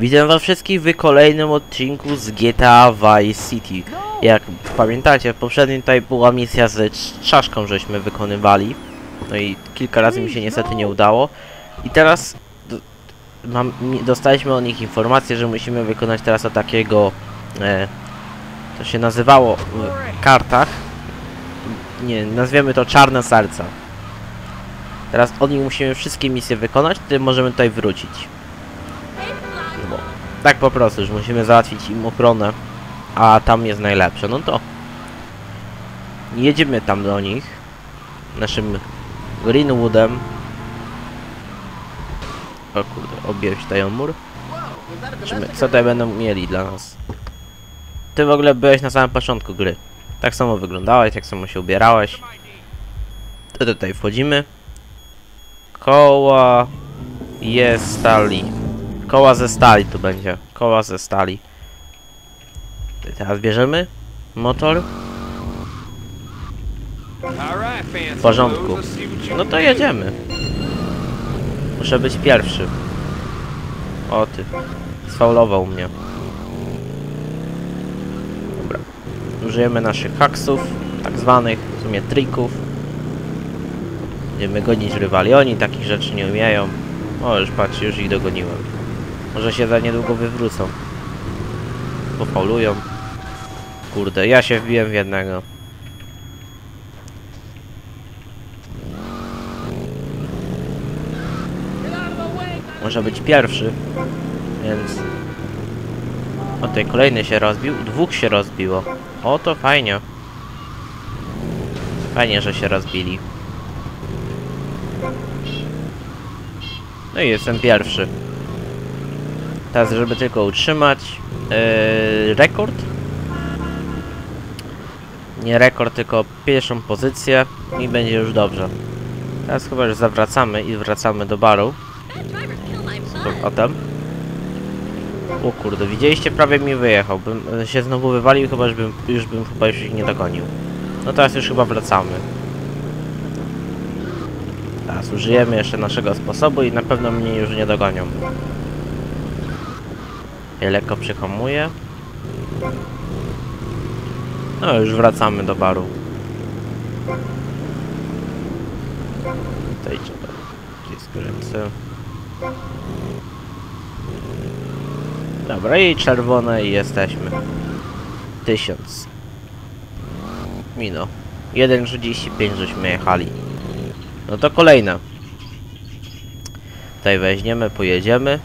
Witam was wszystkich w kolejnym odcinku z GTA Vice City. Jak pamiętacie, w poprzednim tutaj była misja z czaszką, żeśmy wykonywali. No i kilka razy mi się niestety nie udało. I teraz dostaliśmy od nich informację, że musimy wykonać teraz o takiego... to się nazywało w kartach. Nie, nazwiemy to Czarne Serca. Teraz od nich musimy wszystkie misje wykonać, wtedy możemy tutaj wrócić. No, tak po prostu, już musimy załatwić im ochronę, a tam jest najlepsze. No to jedziemy tam do nich, naszym Greenwoodem. O kurde, obierw się tutaj o mur. Zobaczymy, co tutaj będą mieli dla nas. Ty w ogóle byłeś na samym początku gry. Tak samo wyglądałeś, tak samo się ubierałeś. To tutaj wchodzimy. Koła jest stali. Koła ze stali tu będzie. Koła ze stali. Teraz bierzemy motor. W porządku. No to jedziemy. Muszę być pierwszy. O ty. Sfaulował mnie. Dobra. Użyjemy naszych haksów, tak zwanych, w sumie trików. Będziemy gonić rywali, oni takich rzeczy nie umieją. O, już patrz, już ich dogoniłem. Może się za niedługo wywrócą. Popolują. Kurde, ja się wbiłem w jednego. Może być pierwszy, więc... O, tutaj kolejny się rozbił, dwóch się rozbiło. O, to fajnie. Fajnie, że się rozbili. No i jestem pierwszy. Teraz, żeby tylko utrzymać rekord. Nie rekord, tylko pierwszą pozycję i będzie już dobrze. Teraz chyba już zawracamy i wracamy do baru. A tam? O kurde, widzieliście? Prawie mi wyjechał. Bym się znowu wywalił, chyba już bym ich nie dogonił. No teraz już chyba wracamy. Teraz użyjemy jeszcze naszego sposobu i na pewno mnie już nie dogonią. Ja lekko przyhamuję. No już wracamy do baru. Tutaj trzeba gdzieś skręcę. Dobra, i czerwone i jesteśmy. 1000. Mino. 1,35 żeśmy jechali. No to kolejne. Tutaj weźmiemy, pojedziemy.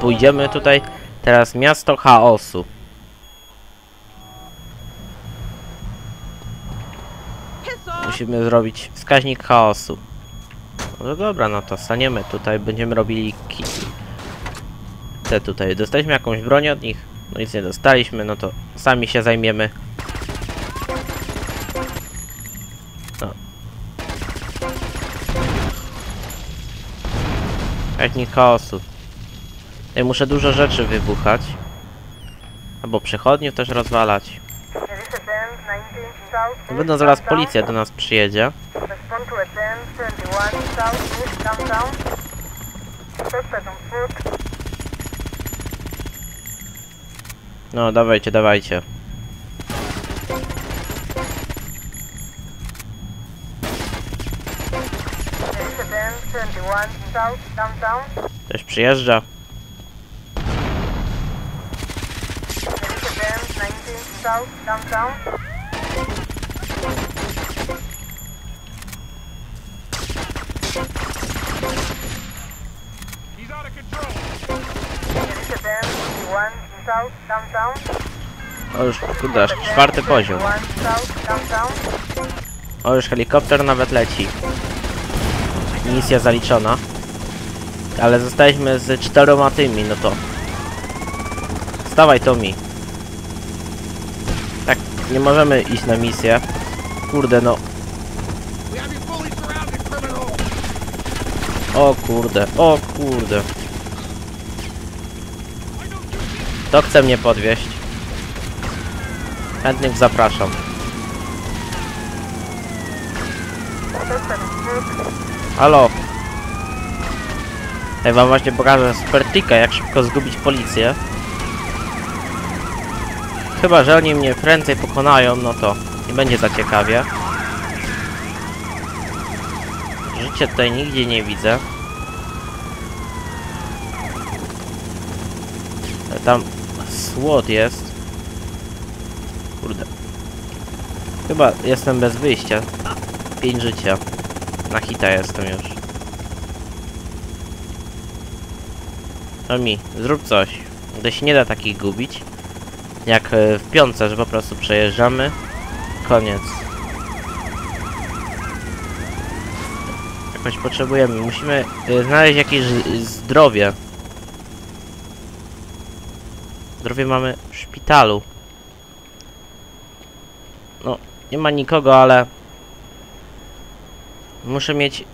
Pójdziemy tutaj. Teraz miasto chaosu. Musimy zrobić wskaźnik chaosu. No dobra, no to staniemy tutaj. Będziemy robili kiki. Te tutaj. Dostaliśmy jakąś broń od nich. No nic nie dostaliśmy, no to sami się zajmiemy. Technik chaosu. Ja muszę dużo rzeczy wybuchać. Albo przechodniów też rozwalać. Będą zaraz policja do nas przyjedzie. No, dawajcie, dawajcie. Ktoś przyjeżdża. O już, kurde, aż czwarty poziom. O już helikopter nawet leci. Misja zaliczona. Ale zostaliśmy z 4 tymi, no to... Stawaj, Tommy. Tak, nie możemy iść na misję. Kurde, no. O kurde, o kurde. Kto chce mnie podwieźć? Chętnych zapraszam. Halo. Ja wam właśnie pokażę z pertyka, jak szybko zgubić policję. Chyba że oni mnie prędzej pokonają, no to nie będzie tak ciekawie. Życie tutaj nigdzie nie widzę. Ale tam słod jest. Kurde. Chyba jestem bez wyjścia. 5 życia. Na hita jestem już. Tommy, zrób coś. Gdy się nie da takich gubić. Jak w piątce, że po prostu przejeżdżamy. Koniec. Jakoś potrzebujemy. Musimy znaleźć jakieś zdrowie. Zdrowie mamy w szpitalu. No, nie ma nikogo, ale... muszę mieć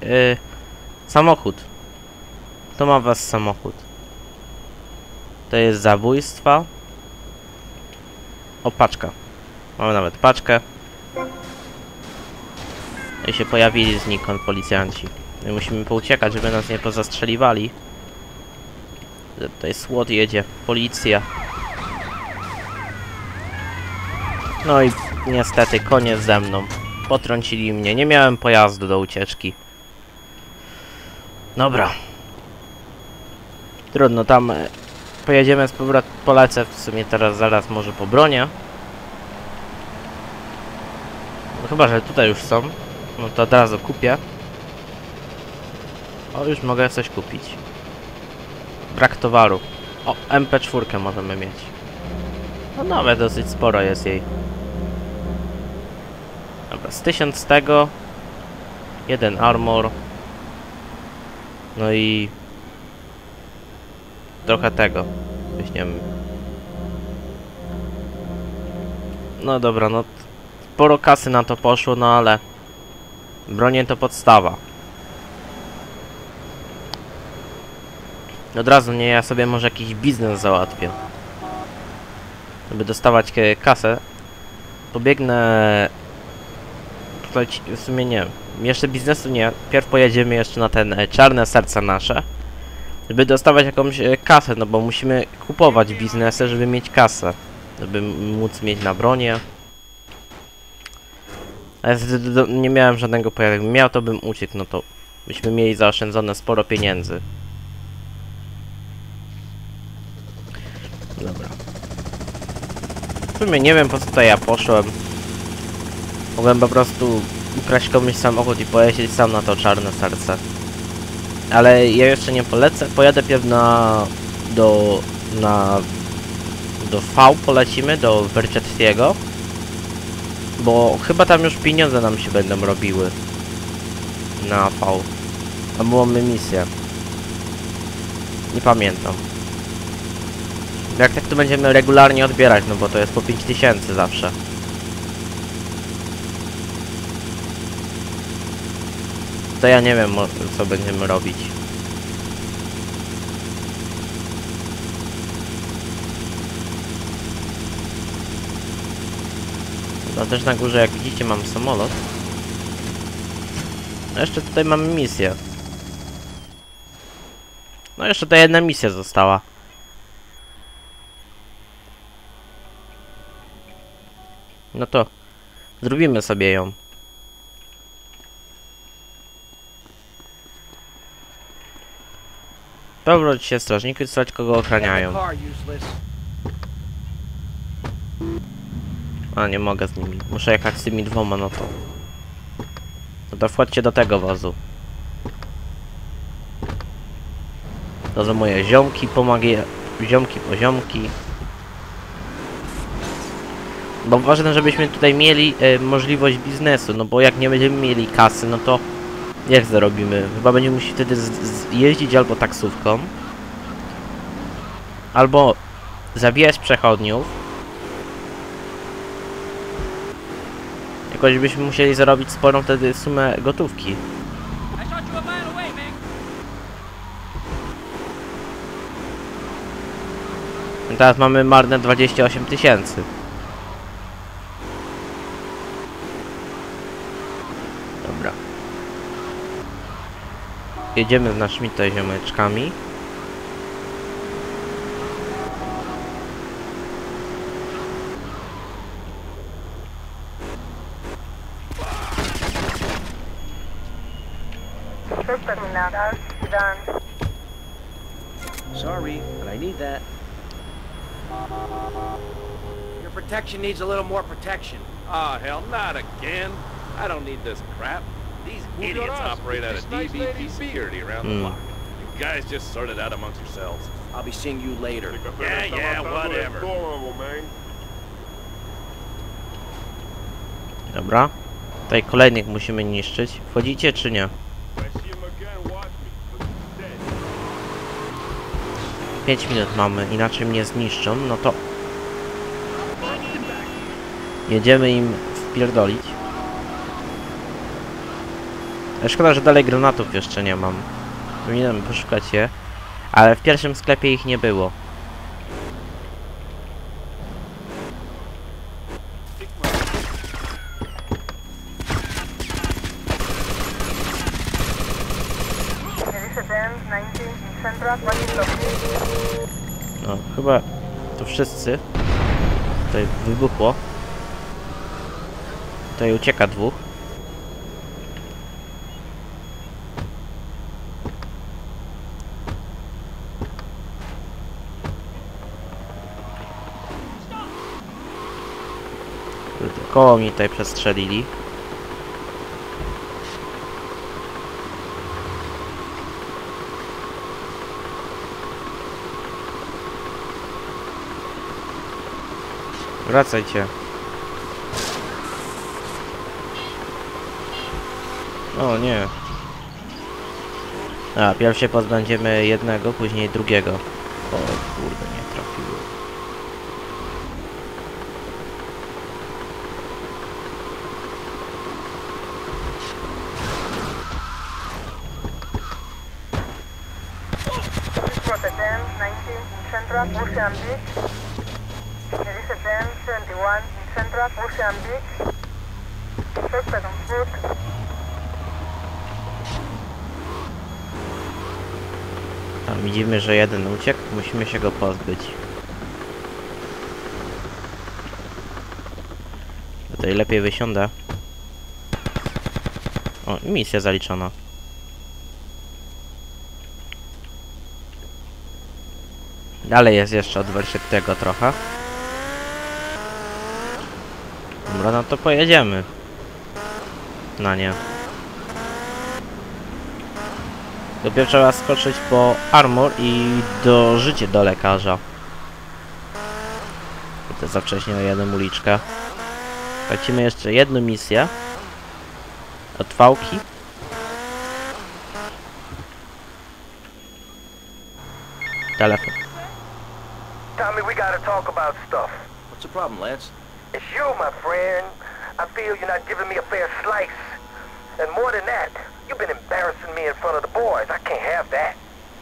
samochód. Kto ma was samochód? To jest zabójstwa. O, paczka. Mamy nawet paczkę. I się pojawili znikąd policjanci. My musimy pouciekać, żeby nas nie pozastrzeliwali. Tutaj słod jedzie. Policja. No i niestety koniec ze mną. Potrącili mnie. Nie miałem pojazdu do ucieczki. Dobra. Trudno, tam... pojedziemy z powrotem, polecę w sumie teraz, zaraz może po bronie. No, chyba że tutaj już są. No to od razu kupię. O, już mogę coś kupić. Brak towaru. O, MP4 możemy mieć. No nawet dosyć sporo jest jej. Dobra, z 1000 tego. 1 armor. No i... trochę tego weźmiemy. No dobra, no sporo kasy na to poszło, no ale bronię to podstawa. Od razu nie, ja sobie może jakiś biznes załatwię, żeby dostawać kasę. Pobiegnę tutaj, w sumie nie, jeszcze biznesu nie, pierw pojedziemy jeszcze na ten Czarne Serca nasze, żeby dostawać jakąś kasę, no bo musimy kupować biznesy, żeby mieć kasę, żeby móc mieć na bronie. Ale nie miałem żadnego pojazdu. Gdybym miał, to bym uciekł, no to byśmy mieli zaoszczędzone sporo pieniędzy. Dobra. W sumie nie wiem, po co tutaj ja poszłem. Mogłem po prostu ukraść komuś samochód i pojeździć sam na to Czarne Serce. Ale ja jeszcze nie polecę, pojadę pierw do V, polecimy, do Verchettiego, bo chyba tam już pieniądze nam się będą robiły na V. Tam była misja. Nie pamiętam. Jak tak to będziemy regularnie odbierać, no bo to jest po 5000 zawsze. To ja nie wiem, co będziemy robić. No też na górze, jak widzicie, mam samolot. No jeszcze tutaj mamy misję. No jeszcze ta jedna misja została. No to zrobimy sobie ją. Powróć się strażniku i słuchać, kogo ochraniają. A, nie mogę z nimi. Muszę jechać z tymi dwoma, no to... no to wchodźcie do tego wozu. To za moje ziomki, pomagaj... ziomki, poziomki. Bo ważne, żebyśmy tutaj mieli możliwość biznesu, no bo jak nie będziemy mieli kasy, no to... jak zarobimy? Chyba będziemy musieli wtedy jeździć albo taksówką, albo zabijać przechodniów. Jakoś byśmy musieli zarobić sporą wtedy sumę gotówki. I teraz mamy marne 28 000. Jedziemy w nasz mitę ziomeczkami. Sorry, but I need that. Your protection needs a little more protection. Ah, hell, not again. I don't need this crap. These idiots operate out of DVP security around the block. You guys just sort it out amongst yourselves. I'll be seeing you later. Yeah, whatever. Dobra. Tutaj kolejnych musimy niszczyć. Wchodzicie czy nie? 5 minut mamy, inaczej mnie zniszczą, no to jedziemy im wpierdolić. Szkoda, że dalej granatów jeszcze nie mam. Powinienem poszukać je, ale w pierwszym sklepie ich nie było. No, chyba to wszyscy. Tutaj wybuchło. Tutaj ucieka dwóch. Koło mnie tutaj przestrzelili. Wracajcie. O nie. A, pierw się pozbędziemy jednego, później drugiego. O kurde, nie trafiło. Tam widzimy, że jeden uciekł, musimy się go pozbyć. Tutaj lepiej wysiądę. O, misja zaliczona. Dalej jest jeszcze od tego trochę. Dobra, no to pojedziemy. No nie. Dopiero trzeba skoczyć po armor i dożycie do lekarza. To za wcześnie na jedną uliczkę. Tracimy jeszcze jedną misję. Od fałki. Telefon. Tommy, we gotta talk about stuff. What's the problem, Lance? It's you, my friend. I feel you're not giving me a fair slice. And more than that, you've been embarrassing me in front of the boys. I can't have that.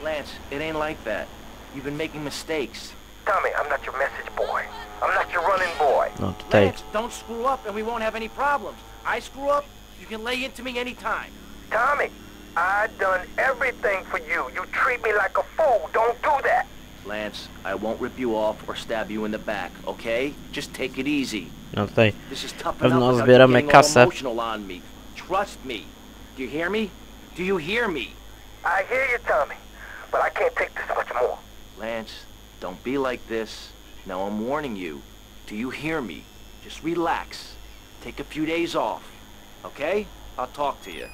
Lance, it ain't like that. You've been making mistakes. Tommy, I'm not your message boy. I'm not your running boy. No, Lance, don't screw up and we won't have any problems. I screw up, you can lay into me anytime. Tommy, I done everything for you. You treat me like a fool. Don't do that. Lance, I won't rip you off or stab you in the back, okay? Just take it easy. No tutaj pewno zbieramy kasę. Trust me. Do you hear me? Do you hear me? I hear you, Tommy, but I can't take this much more. Lance, don't be like this. Now I'm warning you. Do you hear me? Just relax. Take a few days off, okay? I'll talk to you.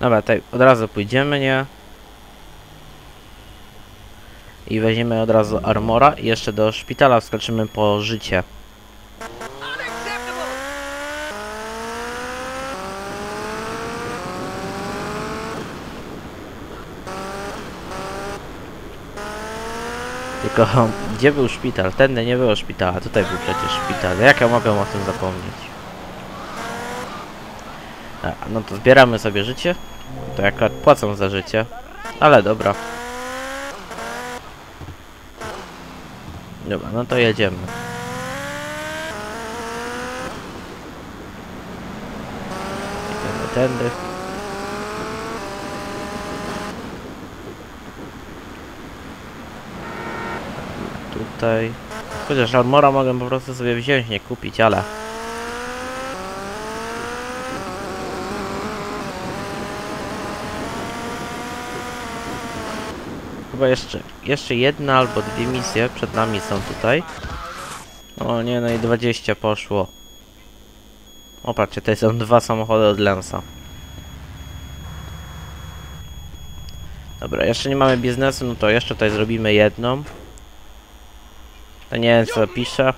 Dobra, tutaj od razu pójdziemy, nie? I weźmiemy od razu armora i jeszcze do szpitala wskoczymy po życie. Tylko gdzie był szpital? Tędy nie było szpitala, tutaj był przecież szpital. Jak ja mogę o tym zapomnieć? A, no to zbieramy sobie życie. To jak płacą za życie. Ale dobra. Dobra, no to jedziemy. Jedziemy tędy. tutaj. Chociaż armora mogę po prostu sobie wziąć, nie kupić, ale... Chyba jeszcze jedna albo dwie misje przed nami są tutaj. O nie, no i 20 poszło. O patrzcie, tutaj są dwa samochody od Lance'a. Dobra, jeszcze nie mamy biznesu, no to jeszcze tutaj zrobimy jedną. To nie wiem co pisze.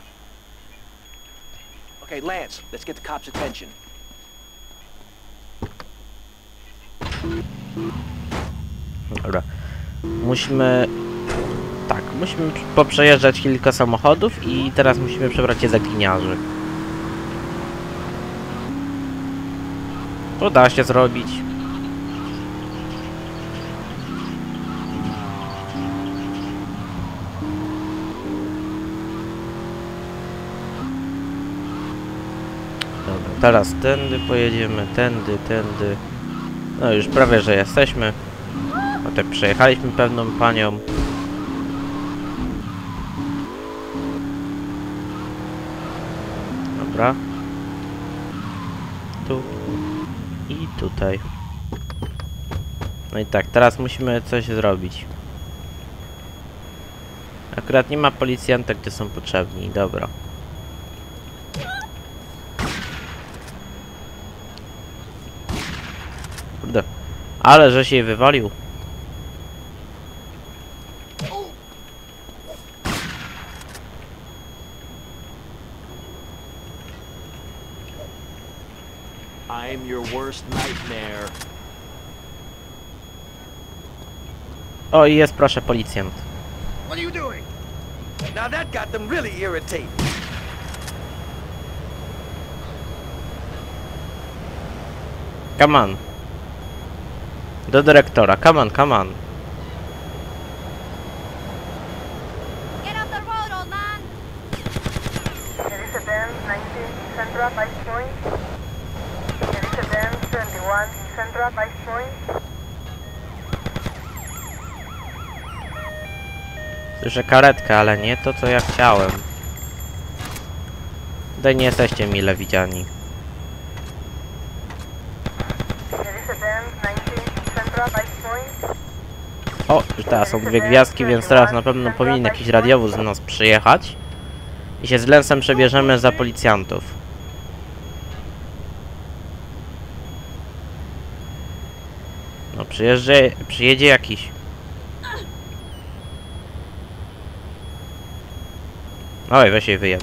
Okay, Lance, let's get the cops' attention. Dobra. Musimy poprzejeżdżać kilka samochodów i teraz musimy przebrać się za gliniarzy. To da się zrobić. Dobra, teraz tędy pojedziemy, tędy. No już prawie, że jesteśmy. Tutaj przejechaliśmy pewną panią. Dobra. Tu. I tutaj. No i tak, teraz musimy coś zrobić. Akurat nie ma policjanta, gdzie są potrzebni. Dobra. Kurde. Ale że się wywalił. I'm your worst nightmare. O, i jest, proszę, policjant. What are you doing? Now that got them really irritated. Come on. Do dyrektora. Come on, come on. Get off the road, old man. There is a band 19 Central Vice Point. Słyszę karetkę, ale nie to, co ja chciałem. Tutaj nie jesteście mile widziani. O, już teraz są dwie gwiazdki, więc teraz na pewno powinien jakiś radiowóz do nas przyjechać. I się z Lance'em przebierzemy za policjantów. No przyjedzie jakiś. Oj, weź jej wyjeb.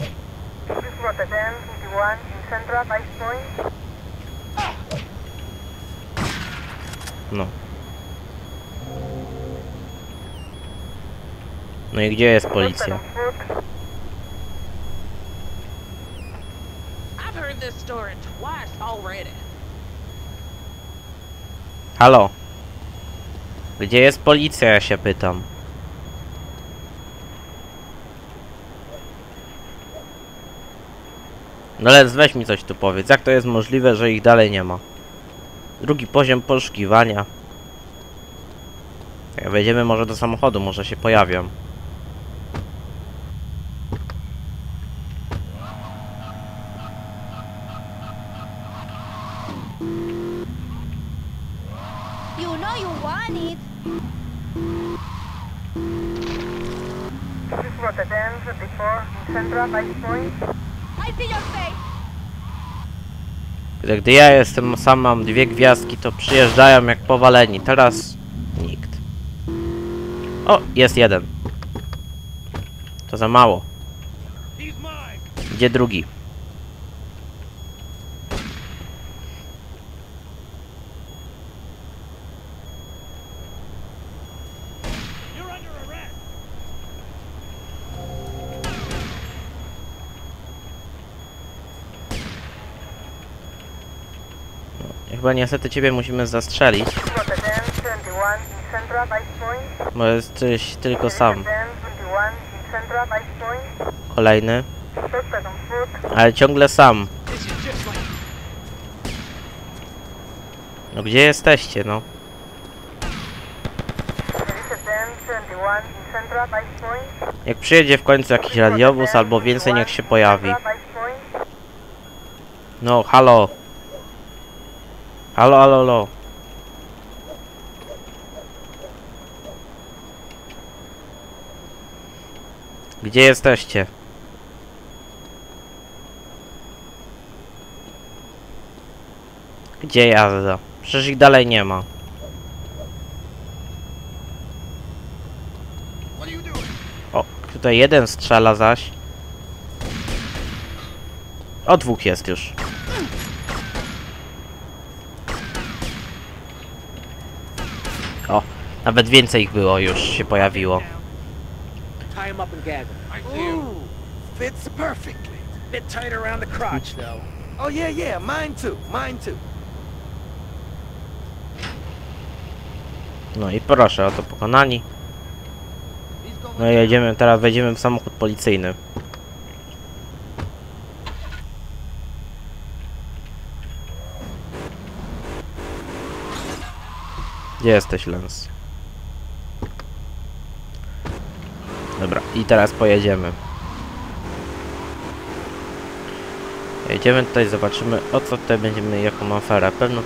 No. No i gdzie jest policja? Halo? Gdzie jest policja, ja się pytam. No Lec, weź mi coś tu powiedz. Jak to jest możliwe, że ich dalej nie ma? Drugi poziom poszukiwania. Jak wejdziemy może do samochodu, może się pojawią. Gdy ja jestem sam, mam dwie gwiazdki, to przyjeżdżają jak powaleni. Teraz nikt. O, jest jeden. To za mało. Gdzie drugi? Chyba niestety ciebie musimy zastrzelić. Bo jesteś tylko sam. Kolejny. Ale ciągle sam. No gdzie jesteście, no? Jak przyjedzie w końcu jakiś radiowóz albo więcej, niech się pojawi. No, halo. Halo, halo, halo. Gdzie jesteście? Gdzie jazda? Przecież ich dalej nie ma. O, tutaj jeden strzela zaś. O, dwóch jest już. O, nawet więcej ich było, już się pojawiło. No i proszę, oto pokonani. No i jedziemy, teraz wejdziemy w samochód policyjny. Gdzie jesteś, Lance? Dobra, i teraz pojedziemy. Jedziemy tutaj, zobaczymy, o co tutaj będziemy, jaką aferę. Pewno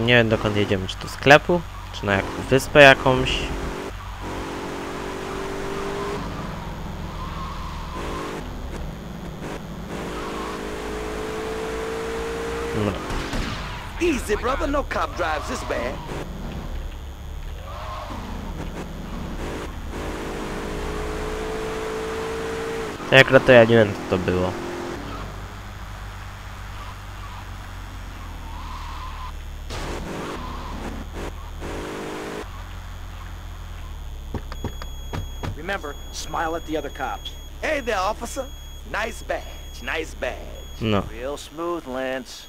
nie wiem, dokąd jedziemy, czy do sklepu, czy na jakąś wyspę jakąś. Easy, brother, no cop drives this bad. Jak to ja nie wiem, co to było. Remember, smile at the other cops. Hey there, officer. Nice badge, nice badge. No. Real smooth, Lance.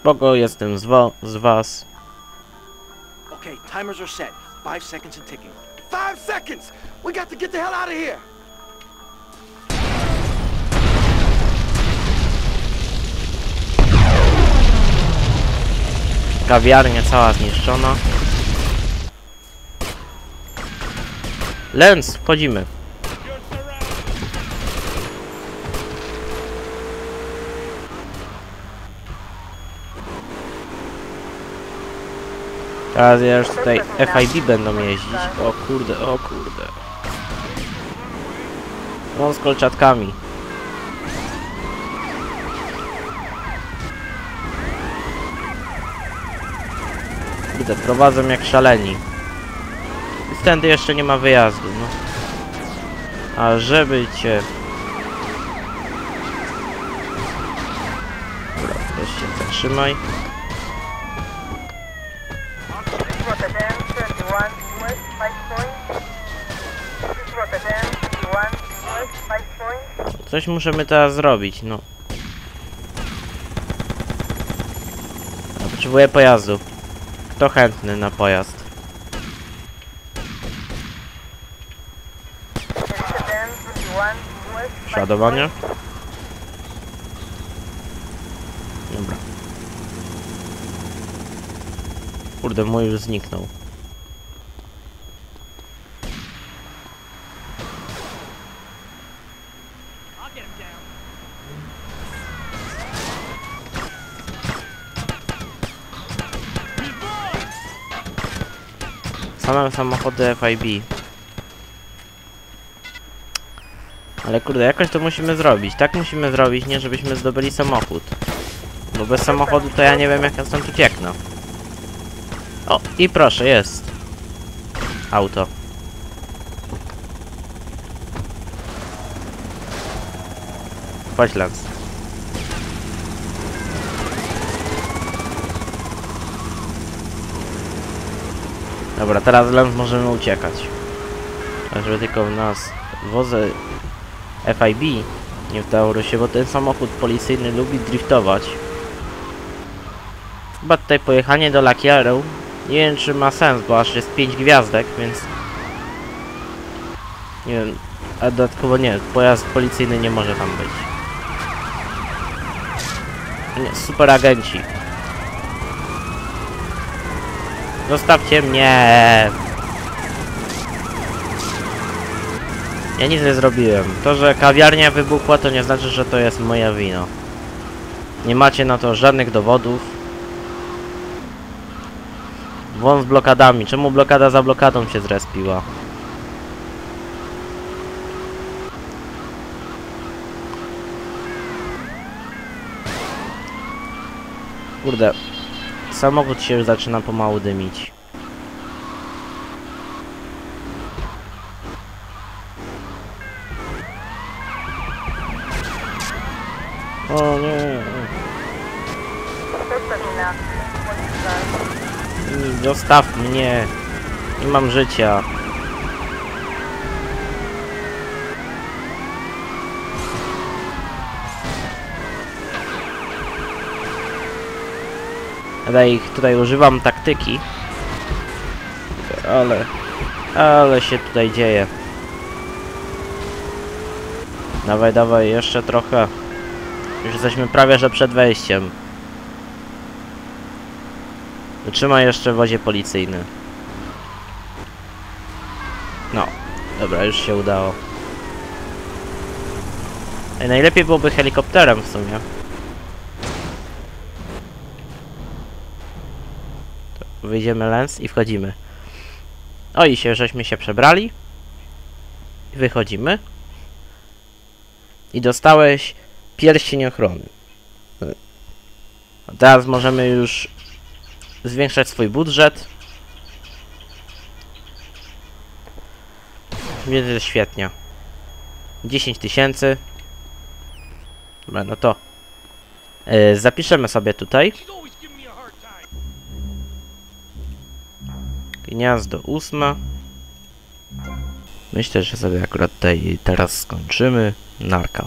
Spoko, jestem z was. Okay, timers are set. 5 seconds and ticking. 5 seconds. We got to get the hell out of here. Kawiarnia cała zniszczona. Lens, wchodzimy. Teraz ja już tutaj F.I.B. będą jeździć. O kurde, o kurde. On z kolczatkami. Kurde, prowadzą jak szaleni. I stędy jeszcze nie ma wyjazdu, no. A żeby cię... Dobra, weź się zatrzymaj. Coś musimy teraz zrobić, no. Ja potrzebuję pojazdu. Kto chętny na pojazd? Przeładowanie? Dobra. Kurde, mój już zniknął. Same samochody F.I.B. Ale kurde, jakoś to musimy zrobić. Tak musimy zrobić, nie żebyśmy zdobyli samochód. Bo bez samochodu to ja nie wiem, jak ja stąd ucieknę. O, i proszę, jest. Auto. Chodź, Lance. Dobra, teraz Lance możemy uciekać. Żeby tylko w nas wozy F.I.B. nie wdało się, bo ten samochód policyjny lubi driftować. Chyba tutaj pojechanie do lakieru nie wiem, czy ma sens, bo aż jest 5 gwiazdek, więc... Nie wiem, a dodatkowo nie, pojazd policyjny nie może tam być. Nie, super agenci. Zostawcie mnie! Ja nic nie zrobiłem. To, że kawiarnia wybuchła, to nie znaczy, że to jest moja wina. Nie macie na to żadnych dowodów. Won z blokadami. Czemu blokada za blokadą się zrespiła? Kurde. Samochód się już zaczyna pomału dymić. O nie. Zostaw mnie. Nie mam życia. Tutaj używam taktyki. Ale się tutaj dzieje. Dawaj, dawaj, jeszcze trochę. Już jesteśmy prawie, że przed wejściem. Wytrzymaj jeszcze w wozie policyjny. No, dobra, już się udało. Najlepiej byłoby helikopterem w sumie. To wyjdziemy Lance i wchodzimy. O, i się, żeśmy się przebrali. Wychodzimy. I dostałeś... pierścień ochrony. Teraz możemy już zwiększać swój budżet. Więc jest świetnie. 10 000. No to zapiszemy sobie tutaj. Gniazdo 8. Myślę, że sobie akurat tutaj teraz skończymy. Narka.